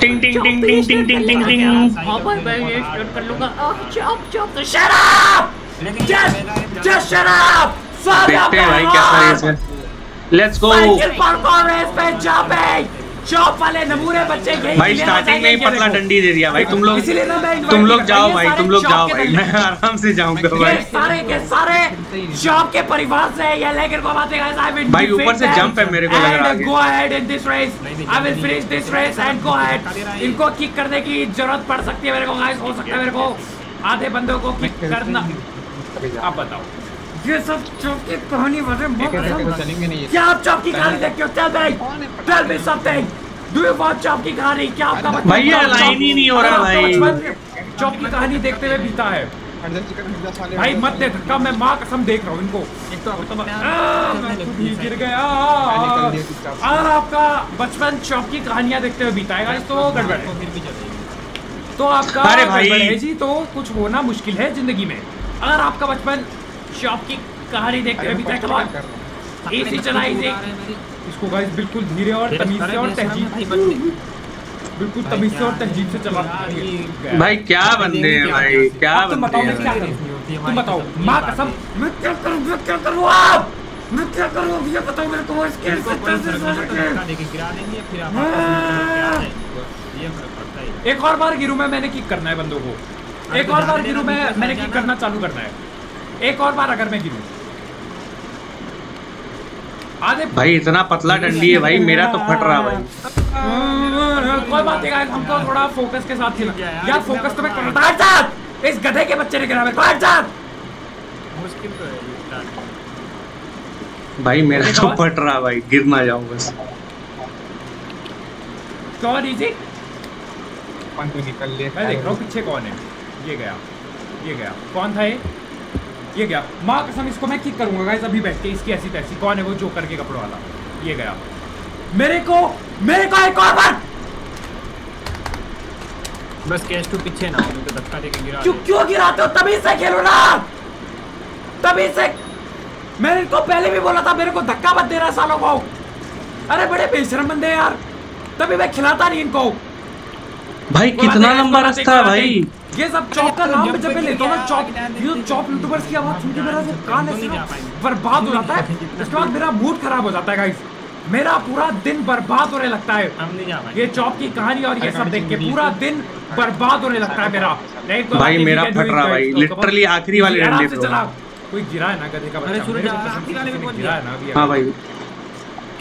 टिंग टिंग टिंग टिंग टिंग टिंग टिंग टिंग मैं ये शूट कर लूंगा। Shut up, just shut up. देखते हैं भाई कैसा रेस है, लेट्स गो। रेस पे जंपिंग चौप वाले नमूने बच्चे भाई, स्टार्टिंग में ही पतला डंडी दे दिया भाई। तुम लोग जाओ भाई, तुम लोग जाओ भाई, मैं आराम से जाऊंगा भाई। सारे के सारे चौप के परिवार से ये लेकर को बातें गाइस। आई विल भाई ऊपर से जंप है मेरे को लग रहा है। Go ahead in this race, I will finish this race and go ahead. इनको किक करने की जरूरत पड़ सकती है मेरे को गाइस, हो सकता है मेरे को आधे बंदों को किक करना। आप बताओ ये सब चौप की कहानी नहीं। क्या आप चौप की कहानी देखते हो? Tell me something, do you want चौप की कहानी? क्या आपका भाई लाइन ही नहीं हो रहा भाई। चौप की कहानी देखते हुए बीता है भाई, मत दे धक्का। मैं माँ कसम देख रहा हूँ इनको, गिर गया। अगर आपका बचपन चौप की कहानियाँ देखते हुए बीताएगा तो गड़बड़ तो आपका है जी, तो कुछ होना मुश्किल है जिंदगी में। अगर आपका बचपन शॉप की कहानी देखते अभी तक इसको गाइस बिल्कुल धीरे और तमीज से और तहजीब, बिल्कुल तमीज से और तहजीब से चला भाई। क्या बंदे हैं भाई, क्या बंदे हैं। तुम बताओ मां कसम मैं क्या करूं, मैं क्या करूं, आप मैं क्या करूं, ये बताओ मेरे को। इसके गिरा देंगे फिर आप। एक और बार गिरूं मैं, मैंने किक करना है बंदों को। एक और बार गिरूं मैं, मैंने किक करना चालू करना है। एक और बार अगर मैं गिरूं आधे भाई। इतना पतला डंडी है भाई, मेरा तो फट रहा भाई। कोई बात नहीं गाइस, हमको थोड़ा फोकस के साथ खेलना यार। फोकस तो मैं कर रहा था, इस गधे के बच्चे ने गिरा मेरे को। मुश्किल तो है भाई, मेरा तो फट रहा भाई। गिर ना जाऊं बस। कौन इजी कौन तो निकल ले, मैं देख रहा हूं पीछे कौन है। ये गया, ये गया। कौन था ये गया। माँ कसम इसको मैं किक करूंगा गाइस अभी बैठ के, इसकी ऐसी तैसी। कौन है वो जो करके कपड़ों वाला? ये गया मेरे को एक और बार बस। कैश टू पीछे ना हो, मैं तो धक्का देके गिरा। क्यों गिराते हो? तभी से खेलो ना, तभी से। मैंने इनको पहले भी बोला था मेरे को धक्का मत देना सालों को। अरे बड़े बेशरम बंदे यार, तभी मैं खिलाता नहीं इनको भाई। कितना लंबा रास्ता भाई, ये सब चौक का नाम जब मैं लेता हूँ ना, चौक ये चौक यूट्यूबर्स की आवाज़ सुन के मेरा सब कान बर्बाद हो जाता है। उसके बाद मेरा मूड खराब हो जाता है गाइस, मेरा पूरा दिन बर्बाद होने लगता है। ये चौक की कहानी और ये सब देख के पूरा दिन बर्बाद होने लगता है मेरा। नहीं तो भाई मेरा फट रहा भाई, लिटरली आखिरी वाले डंडे पे चला। कोई गिरा है ना गधे का बच्चा, आखिरी वाले में गिरा है ना अभी। हां भाई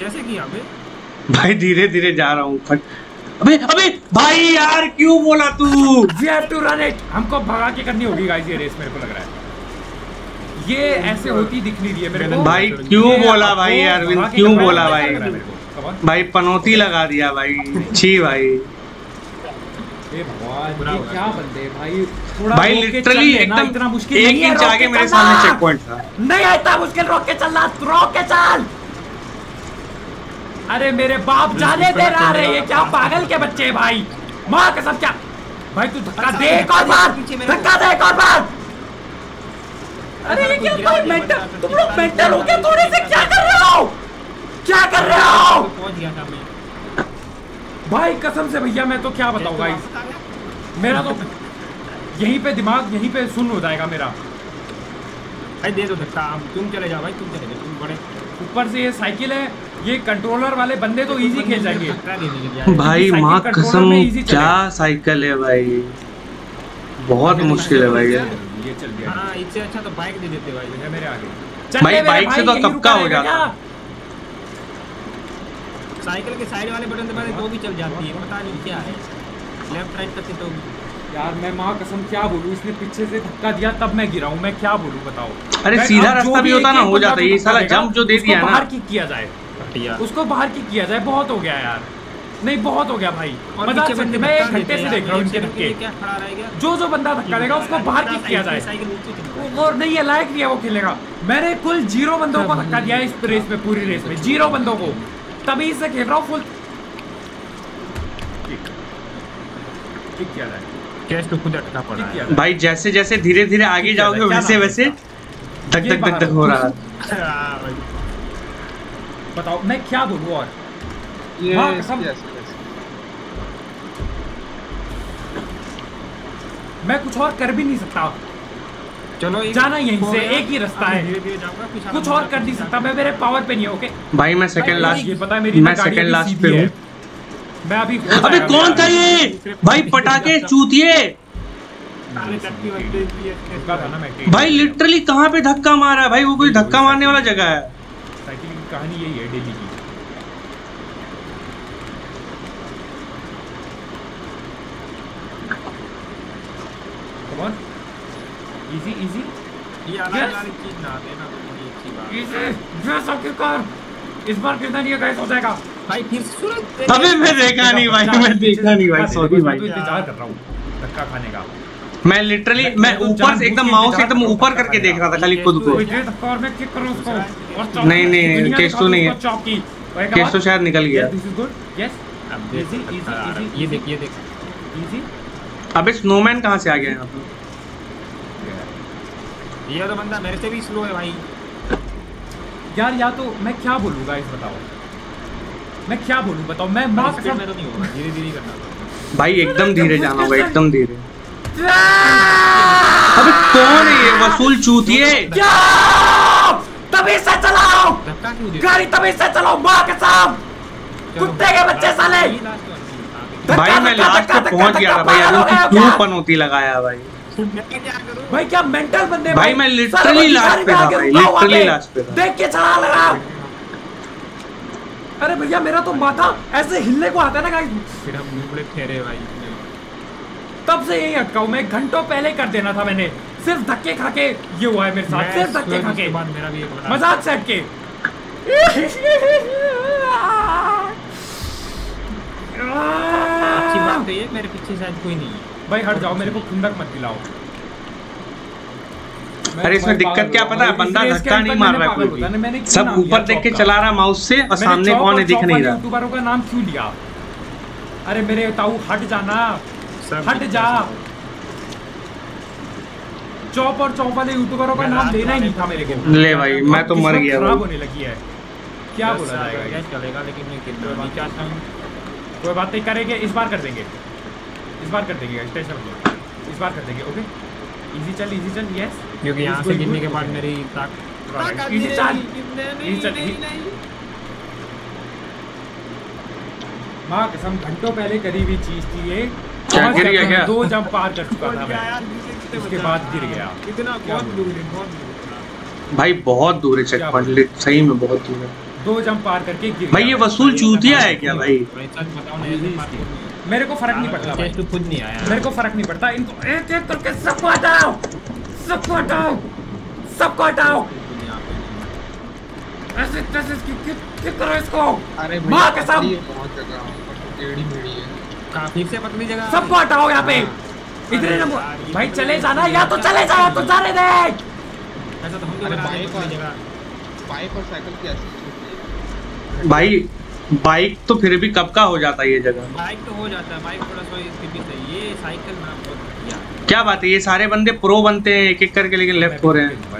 कैसे किया बे भाई? धीरे धीरे जा रहा हूं। अबे अबे भाई यार क्यों बोला तू? We have to run it, हमको भगा के करनी होगी गाइस ये रेस। मेरे को लग रहा है ये ऐसे होती दिख नहीं रही है मेरे को भाई। क्यों बोला भाई अरविंद, क्यों बोला भाई पनौती लगा दिया भाई। छी भाई, ये क्या बंदे भाई। भाई लिटरली एकदम इतना मुश्किल, 1 इंच आगे मेरे सामने चेक पॉइंट था। नहीं आता मुश्किल, रोक के चलना, रोक के चल। अरे मेरे बाप जाने दे रहा है। ये क्या पागल के बच्चे भाई, माँ कसम। क्या भाई तू धक्का दे एक और बार, धक्का दे एक और बार। अरे ये क्या भाई, मेंटल तुम लोग मेंटल हो गए थोड़े से? क्या कर रहे हो, क्या कर रहे हो भाई? कसम से भैया मैं तो क्या बताऊं गाइस, मेरा तो यहीं पे दिमाग यहीं पे सुन हो जाएगा मेरा भाई। दे दो धक्का, तुम चले जाओ भाई, तुम चले जाओ, तुम बड़े। ऊपर से ये साइकिल है, ये कंट्रोलर वाले बंदे तो इजी खेल जाएंगे भाई। माँ कसम क्या साइकिल है भाई, बहुत मुश्किल है भाई। ये चल गया, हां इससे अच्छा तो बाइक दे देते भाई मेरे आगे। भाई बाइक से तो कपका हो जाता। साइकिल के साइड वाले बटन दबाने तो भी चल जाती है, पता नहीं क्या है। लेफ्ट राइट तक तो यार मैं माँ कसम क्या बोलूं, इसने पीछे से धक्का दिया तब मैं गिरा हूं। मैं क्या बोलूं बताओ? अरे सीधा रास्ता भी होता ना, हो जाता। ये साला जंप जो दे दिया ना, बाहर किक किया जाए, उसको बाहर किक किया जाए। बहुत हो गया यार, नहीं बहुत हो गया भाई। मजाक से मैं 1 घंटे से देख रहा हूं इनके धक्के। जो बंदा धक्का देगा उसको बाहर किक किया जाए, और नहीं है लायक नहीं है वो खेलेगा। मैंने कुल 0 बंदों को धक्का दिया इस रेस में, पूरी रेस में 0 बंदों को। तभी से खेल रहा हूँ फुल किक किया जाए। तो खुद अटकना पड़ रहा है भाई, जैसे जैसे धीरे धीरे आगे जाओगे वैसे वैसे धक धक धक धक हो रहा है। बताओ मैं क्या बोलूं और ये सब मैं कुछ और कर भी नहीं सकता। चलो जाना यहीं से, एक ही रास्ता है, कुछ और कर नहीं सकता मैं, मेरे पावर पे नहीं है। ओके भाई मैं सेकंड लास्ट, ये पता है मेरी गाड़ी लास्ट पे हूं मैं अभी। अबे कौन था ये भाई पटाखे चूतिए भाई, लिटरली कहां पे धक्का मारा है भाई? वो कोई धक्का मारने वाला जगह है? साइकिलिंग की कहानी यही है डेली की। इजी इजी ये आने चीज ना देना बड़ी अच्छी बात। इजी ड्रेस आपके कार इस बार कितना नहीं गाइस हो जाएगा भाई फिर सूरत। अबे मैं देखा नहीं भाई, मैं देखा नहीं भाई, सॉरी भाई। मैं इंतजार कर रहा हूं धक्का खाने का। मैं लिटरली मैं ऊपर से एकदम माउस एकदम ऊपर करके देख रहा था खाली खुद को। नहीं नहीं केस तो नहीं है, केस तो शायद निकल गया। This is good. Yes easy easy. ये देख इजी। अबे स्नोमैन कहां से आ गया यहां पे? ये तो बंदा मेरे से भी स्लो है भाई यार। या तो मैं क्या बोलूंगा इस बताओ, मैं क्या बोलूं बताओ? मैं माफ कर मेरा नहीं होगा, धीरे-धीरे करना भाई, एकदम धीरे जाना होगा, एकदम धीरे। अबे कौन है ये वसूल चूतिए? तभी से चलाओ गाड़ी, तभी से चलाओ मां के साहब, कुत्ते के बच्चे साले। भाई मैं लास्ट पे पहुंच गया था भाई, उनकी क्यों पनौती लगाया भाई? भाई क्या मेंटल बंदे भाई, मैं लिटरली लास्ट पे था भाई, लिटरली लास्ट पे था। देख के चला लगा। अरे भैया मेरा तो माथा ऐसे हिलने को आता है ना गाइस, फिर हम मुंबड़े फेरे भाई। तब से यही अटका हूं मैं, घंटों पहले कर देना था मैंने, सिर्फ धक्के खा के ये हुआ है मेरे साथ, सिर्फ धक्के खा के। मेरा भी एक मजाक सेट के अच्छी बात है, मेरे पीछे शायद कोई नहीं है भाई। हट जाओ, मेरे को खुंदक मत दिलाओ। अरे इसमें दिक्कत क्या पता है, बंदा धक्का नहीं मार रहा है कोई, सब ऊपर देख के चला रहा माउस से, और सामने कौन है दिख नहीं रहा। यूट्यूबरों का नाम क्यों लिया? अरे मेरे ताऊ हट जाना, हट जा। चौप और चौप वाले यूट्यूबरों का नाम लेना ही नहीं था मेरे को। ले भाई मैं तो मर गया, खराब होने लगी है, क्या बोला जाएगा? लेकिन कोई बात नहीं, करेंगे इस बार, कर देंगे इस बार, कर देंगे स्टेशन पे इस बार कर देंगे। ओके इजी चल, इजी चल। यस क्योंकि यहां से गिरने के बाद मेरी ताकत इजी चल, इजी चल। मां कसम घंटों पहले करी हुई चीज थी ये, गिर गया क्या? दो जंप पार कर चुका था मैं, उसके बाद गिर गया। इतना बहुत दूर है, बहुत दूर भाई, बहुत दूर है चेक पॉइंट, सही में बहुत दूर है। दो जंप पार करके गिर गया भाई। ये वसूल चूतिया है क्या भाई? मेरे को फर्क नहीं पड़ता भाई, तो खुद नहीं आया, मेरे को फर्क नहीं पड़ता। इनको एक एक करके सबको हटाओ, सबको हटाओ, सबको हटाओ। ऐसे ऐसे किक करो इसको। अरे मां के साथ बहुत कर रहा हूं, टेढ़ी मेढ़ी है काफी से पतली जगह, सबको हटाओ यहां पे। इधर ना भाई, चले जाना या तो चले जाओ, तो जाने दे। ऐसा तो हम तो बाइक और जगह, बाइक और साइकिल की ऐसी भाई, बाइक तो फिर भी कब का हो जाता है ये जगह, बाइक तो हो जाता है, बाइक थोड़ा सा स्पीड से। ये साइकिल ना बहुत क्या बात है, ये सारे बंदे प्रो बनते हैं एक एक करके, लेकिन लेफ्ट हो रहे हैं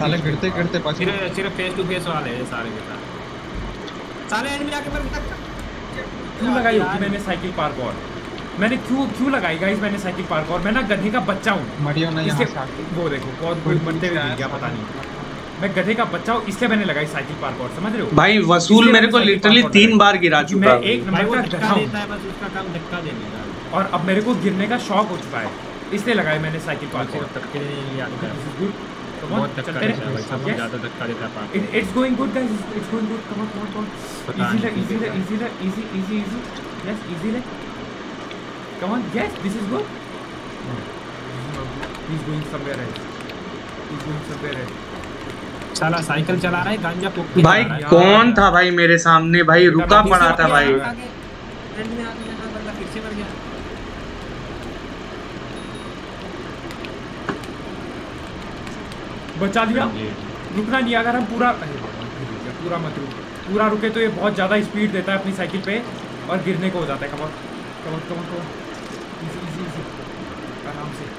साले, गिरते गिरते पास। सिर्फ फेस टू फेस वाले हैं सारे के सारे। एनिमी आके पर क्यों लगाई होगी मैंने साइकिल पार्क? और मैंने क्यों लगाई गाइस मैंने साइकिल पार्क? और मैं ना गधे का बच्चा हूं, मरियो ना यहां। वो देखो कौन कोई बनते हुए क्या पता नहीं, मैं गधे का बच्चा हूं, इससे मैंने लगाई साइकिल पार्क। और समझ रहे हो भाई, वसूल मेरे को लिटरली 3 बार गिरा चुका है। मैं एक नंबर का गधा हूं, बस उसका काम धक्का देने का, और अब मेरे को गिरने का शौक हो चुका है, इसलिए लगाए मैंने साइकिल पार्क। और तब के लिए याद है बहुत धक्का देता है भाई, सब ज्यादा धक्का देता है park. It's going good guys, it's going good. Come on come on, easy ले, इजी ले, इजी ले, easy easy easy. Yes easy ले, come on. Yes this is good. He is going somewhere else, he is going somewhere else. साला cycle चला रहा है, गांजा पोक भाई। कौन था भाई मेरे सामने भाई? रुका पड़ा था भाई, बचा लिया। रुकना नहीं, अगर हम पूरा मत रुक, पूरा रुके तो ये बहुत ज्यादा स्पीड देता है अपनी साइकिल पे और गिरने को हो जाता है। Come on come on come on, easy easy easy. आराम से,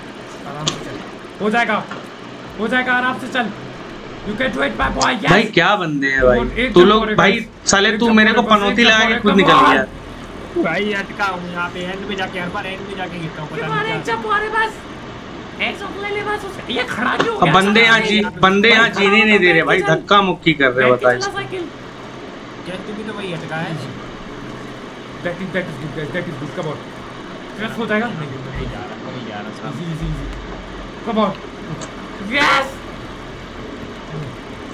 आराम से चल, हो जाएगा, हो जाएगा, आराम से चल। You can do it my boy। Yes। भाई क्या बंदे हैं भाई, तू लोग भाई साले, तू मेरे को पनौती लगा के खुद निकल गया। भाई अटका हूं यहाँ पे, एंड में जाके हर बार एंड में जाके गिरता हूं, पता नहीं क्या हमारे बस ऐसा ले ले बस ये खड़ा क्यों हो गया। बंदे यहां जीने नहीं दे रहे भाई, धक्का मुक्की कर रहे हैं। बताइए जैसे भी तो वही अटका है। That is good. Come on crash हो जाएगा। नहीं जा रहा, नहीं जा रहा साहब। Easy come on. यस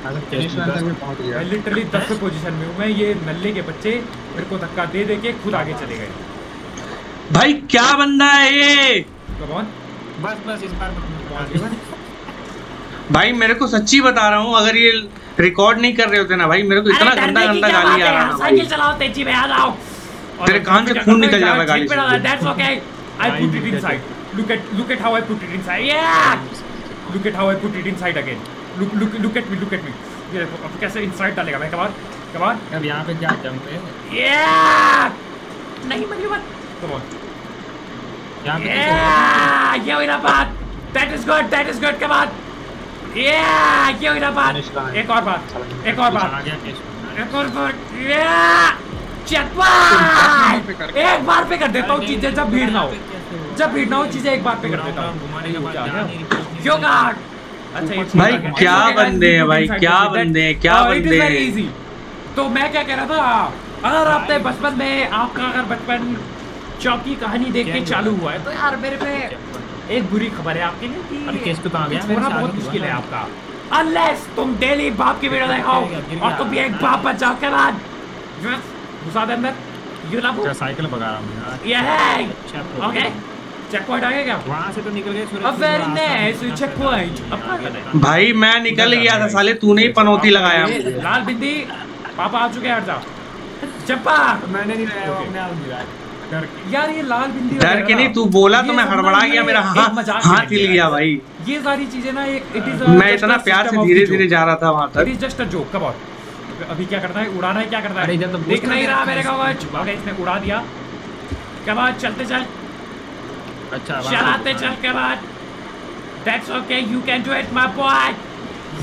मैं लिटरली 10 पोजीशन में हूँ मैं। ये नल्ले के बच्चे मेरे को धक्का दे दे के खुद आगे चले गए भाई। क्या बंदा है ये। बस इस बार भाई मेरे को सच्ची बता रहा हूँ, अगर ये रिकॉर्ड नहीं कर रहे होते ना भाई, मेरे को इतना गंदा गाली आ रहा है। साइकिल चलाओ तेजी में, आ जाओ, तेरे कान से खून निकल जा रहा है गाली से। That's okay, I put it inside. Look at how I put it inside. या look at how I put it inside again. Look at me. ये देखो अब कैसे इनसाइड डालेगा भाई। कम ऑन अब यहां पे क्या जंप है। नहीं मत कम ऑन यहां पे ये वाला बात। That is good. Come on ये वाला बात। एक और बात एक बार पे कर देता हूं चीजें, जब भीड़ ना हो चीजें एक बार पे कर देता हूं। घुमाने का बात यो गार्ड। अच्छा भाई क्या बंदे हैं भाई, क्या बंदे हैं। तो मैं क्या कह रहा था, अगर आपने बचपन में अगर बचपन चौकी कहानी देख के चालू हुआ है तो यार मेरे पे एक बुरी खबर है आपके लिए कि बहुत मुश्किल है आपका, अनलेस तुम डेली बाप की वीडियो देखो और तुम एक बाप बचाओ के बाद घुसा दे अंदर। साइकिल भगा रहा हूँ। ओके चेक पॉइंट आ गया क्या? वहां से तो निकल गए। अब वेरी नाइस चेक पॉइंट भाई। मैं निकल गया था साले, तूने ही पनौती लगाया। लाल बिंदी पापा आ चुके हैं। हट जाओ चप्पा। मैंने नहीं लगाया, अपने आप गिराया डर के। यार ये लाल बिंदी डर के नहीं, तू बोला तो मैं हड़बड़ा गया, मेरा हाथ हिल गया भाई। ये सारी चीजें ना एक मैं इतना प्यार से धीरे-धीरे जा रहा था वहां तक। It is just a joke. Come on अभी क्या करना है, उड़ाना है क्या करना है। देख नहीं रहा मेरे को भाई, इसने उड़ा दिया। कम ऑन चलते चल। अच्छा चलाते चल के बाद that's okay, you can do it my boy.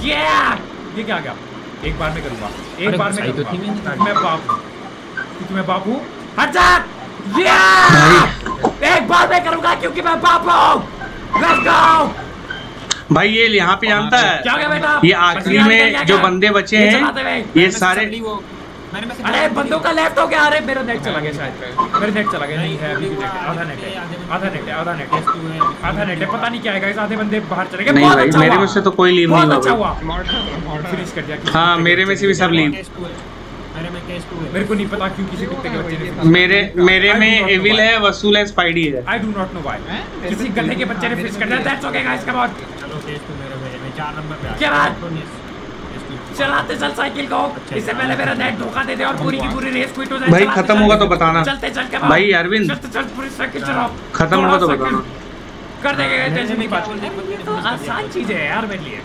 ये क्या गया, एक बार में करूंगा, एक बार में तो थी मैं बाप हूं। मैं बाप हूं। हट जा। एक बार में करूंगा क्योंकि मैं बाप हूं। लेट्स गो भाई। ये यहां पे जानता है क्या गया बेटा। ये आखिरी में जो बंदे बचे हैं ये सारे। अरे बंदों का लेफ्ट हो गया। अरे मेरा नेट चला गया शायद, मेरा नेट चला गया। नहीं है अभी नेट, आधा नेट है। पता नहीं क्या है गाइस, आधे बंदे बाहर चले गए। बहुत अच्छा, मेरे में से तो कोई लीव नहीं हुआ। फिनिश कर दिया। हां मेरे में से भी सब लीव। मेरे को नहीं पता क्यों किसी कुत्ते के बच्चे ने। मेरे में एविल है, वसूल है, स्पाइडी है। I do not know why किसी गधे के बच्चे ने फिनिश कर दिया। That's okay guys come on. चलो केस तो मेरे में 4 नंबर पे आ गया। चलाते चल साइकिल को। इससे पहले मेरा नेट धोखा दे दे और पूरी की पूरी रेस क्विट हो जाए। भाई खत्म होगा तो बताना। चलते चल के भाई अरविंद चलते पूरी साइकिल चलाओ। खत्म होगा तो बताना, कर देंगे टेंशन नहीं। बात तो आसान चीज है यार मेरे लिए,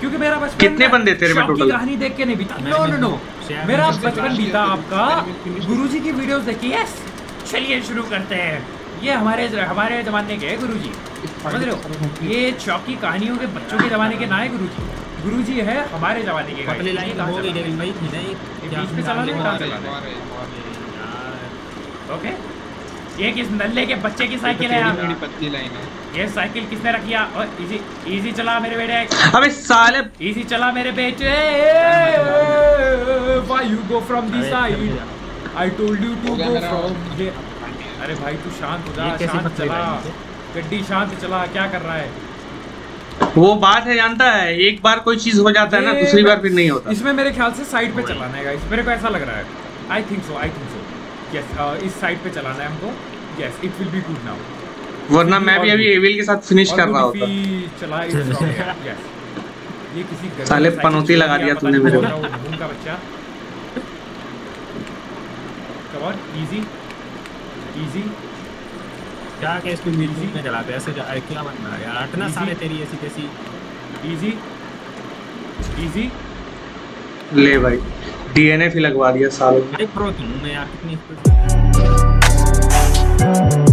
क्योंकि मेरा बचपन। कितने बंदे तेरे में टोटल? कहानी देख के नहीं बीता। नो मेरा बचपन बीता आपका गुरुजी की वीडियोस देखी। यस चलिए शुरू करते हैं। ये हमारे जमाने के गुरुजी, समझ रहे हो। ये चौकी कहानियों के बच्चों के जमाने के ना है गुरुजी। गुरुजी है हमारे जमाने के। पतली लाइन हो गई डेविल भाई। थी नहीं बीच में चला नहीं था। ओके ये किस नल्ले के बच्चे की साइकिल है यार। पतली लाइन है। ये साइकिल किसने रखी है? और इजी इजी चला मेरे बेटे। अबे साले इजी चला मेरे बेटे। Why you go from this side? I told you to go from here. अरे भाई तू शांत हो जा, शांत चला गड्डी, शांत चला। क्या कर रहा है वो बात है जानता है। एक बार कोई चीज हो जाता है ना, दूसरी बार फिर नहीं होता। इसमें मेरे ख्याल से साइड पे चलाना है गाइस, मेरे को ऐसा लग रहा है। आई थिंक सो यस, इस साइड पे चलाना है हमको। Yes it will be good now, वरना मैं भी अभी एविल के साथ फिनिश कर रहा होता। चला यस। ये किसी साले पनौती लगा दिया तूने मेरे को। उनका बच्चा कम ऑन। इजी क्या केस को मिलजी में चलाते ऐसे क्या बनना है यार। अटना साले तेरी ऐसी कैसी। इजी ले भाई, डीएनए फिर लगवा दिया सालों। एक प्रो तुम यार कितनी